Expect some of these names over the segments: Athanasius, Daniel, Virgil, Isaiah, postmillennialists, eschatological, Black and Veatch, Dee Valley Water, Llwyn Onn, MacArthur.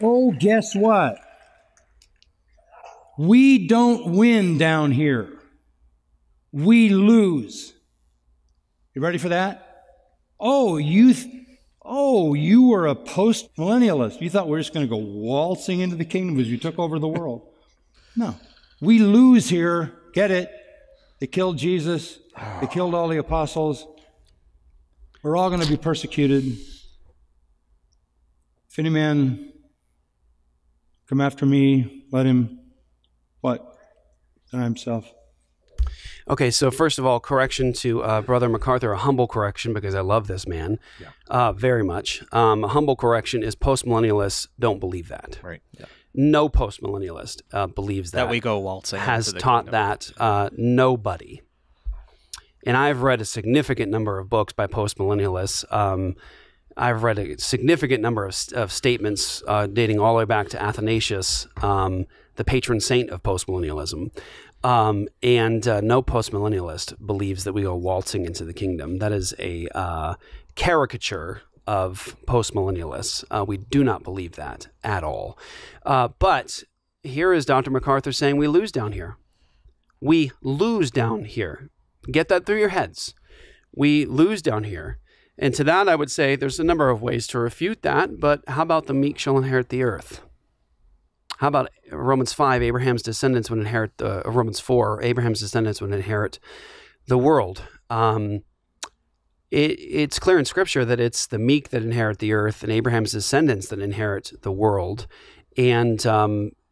Oh, guess what? We don't win down here. We lose. You ready for that? Oh, you were a postmillennialist. You thought we were just going to go waltzing into the kingdom because you took over the world. No. We lose here. Get it? They killed Jesus. They killed all the apostles. We're all going to be persecuted. If any man come after me, let him, what? Deny himself. Okay, so first of all, correction to Brother MacArthur, a humble correction, because I love this man very much. A humble correction is postmillennialists don't believe that. Right. Yeah. No postmillennialist believes that. That we go waltzing. Has taught that nobody. And I've read a significant number of books by postmillennialists. I've read a significant number of statements dating all the way back to Athanasius, the patron saint of postmillennialism. No postmillennialist believes that we go waltzing into the kingdom. That is a caricature of postmillennialists. We do not believe that at all. But here is Dr. MacArthur saying we lose down here. We lose down here. Get that through your heads. We lose down here. And to that, I would say there's a number of ways to refute that, but how about the meek shall inherit the earth? How about Romans 5, Abraham's descendants would inherit, Romans 4, Abraham's descendants would inherit the world. It's clear in Scripture that it's the meek that inherit the earth and Abraham's descendants that inherit the world. And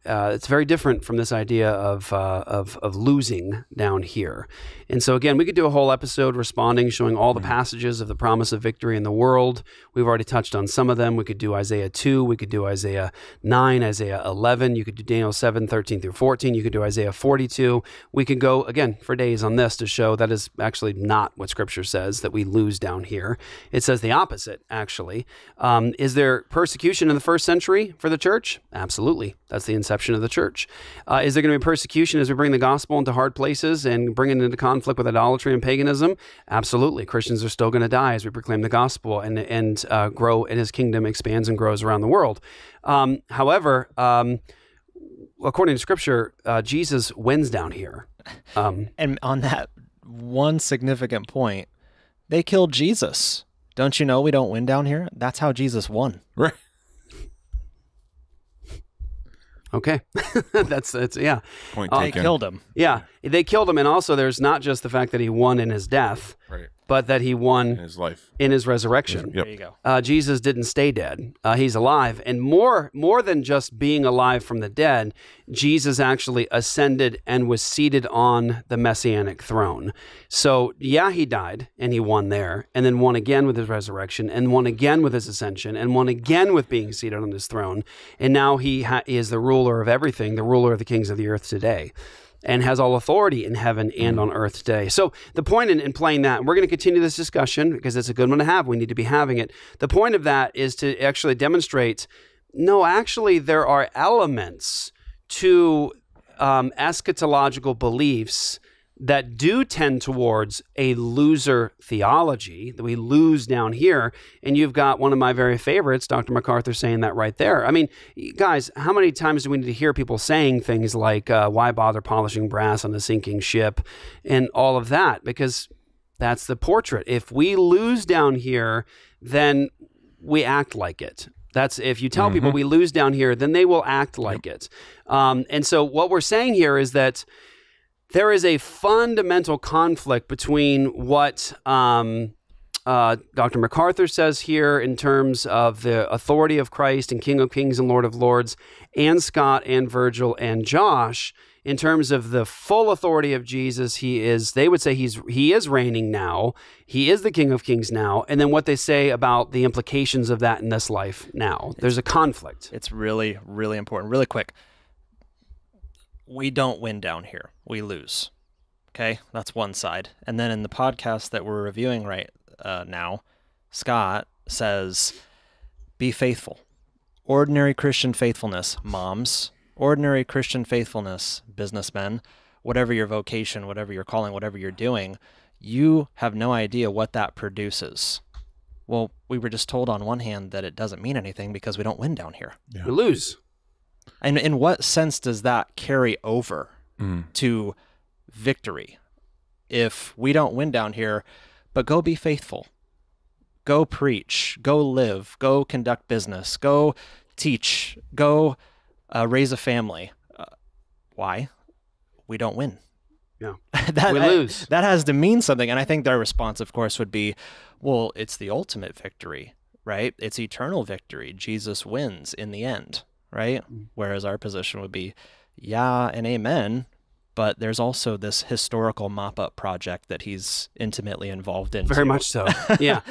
it's very different from this idea of losing down here. And so again, we could do a whole episode responding, showing all the passages of the promise of victory in the world. We've already touched on some of them. We could do Isaiah 2. We could do Isaiah 9, Isaiah 11. You could do Daniel 7, 13 through 14. You could do Isaiah 42. We could go again for days on this to show that is actually not what Scripture says, that we lose down here. It says the opposite, actually. Is there persecution in the first century for the church? Absolutely. That's the inception of the church. Is there going to be persecution as we bring the gospel into hard places and bring it into conflict with idolatry and paganism? Absolutely. Christians are still going to die as we proclaim the gospel and grow, and his kingdom expands and grows around the world. However, according to Scripture, Jesus wins down here. And on that one significant point, they killed Jesus. Don't you know we don't win down here? That's how Jesus won. Right. Okay, that's yeah. Point taken. They killed him. Yeah, they killed him, and also there's not just the fact that he won in his death, right, but that he won in his life, in his resurrection. Yep. There you go. Jesus didn't stay dead; he's alive, and more than just being alive from the dead, Jesus actually ascended and was seated on the messianic throne. So yeah, he died and he won there, and then won again with his resurrection, and won again with his ascension, and won again with being seated on his throne, and now he is the ruler of everything, the ruler of the kings of the earth today, and has all authority in heaven and on earth today. So the point in playing that, and we're going to continue this discussion because it's a good one to have. We need to be having it. The point of that is to actually demonstrate, no, actually there are elements to eschatological beliefs that do tend towards a loser theology, that we lose down here. And you've got one of my very favorites, Dr. MacArthur, saying that right there. I mean, guys, how many times do we need to hear people saying things like, why bother polishing brass on a sinking ship and all of that? Because that's the portrait. If we lose down here, then we act like it. That's if you tell people we lose down here, then they will act like it. And so what we're saying here is that there is a fundamental conflict between what Dr. MacArthur says here in terms of the authority of Christ and King of Kings and Lord of Lords, and Scott and Virgil and Josh in terms of the full authority of Jesus. They would say he is reigning now. He is the King of Kings now. And then what they say about the implications of that in this life now. There's a conflict. It's really, really important. Really quick. We don't win down here. We lose. Okay? That's one side. And then in the podcast that we're reviewing right now, Scott says, be faithful. Ordinary Christian faithfulness, moms. Ordinary Christian faithfulness, businessmen. Whatever your vocation, whatever your calling, whatever you're doing, you have no idea what that produces. Well, we were just told on one hand that it doesn't mean anything because we don't win down here. Yeah. We lose. And in what sense does that carry over to victory? If we don't win down here, but go be faithful, go preach, go live, go conduct business, go teach, go raise a family. Why? We don't win. Yeah. We lose. That has to mean something. And I think their response, of course, would be, well, it's the ultimate victory, right? It's eternal victory. Jesus wins in the end, right? Mm-hmm. Whereas our position would be, yeah, and amen. But there's also this historical mop-up project that he's intimately involved in. Very much so. Yeah.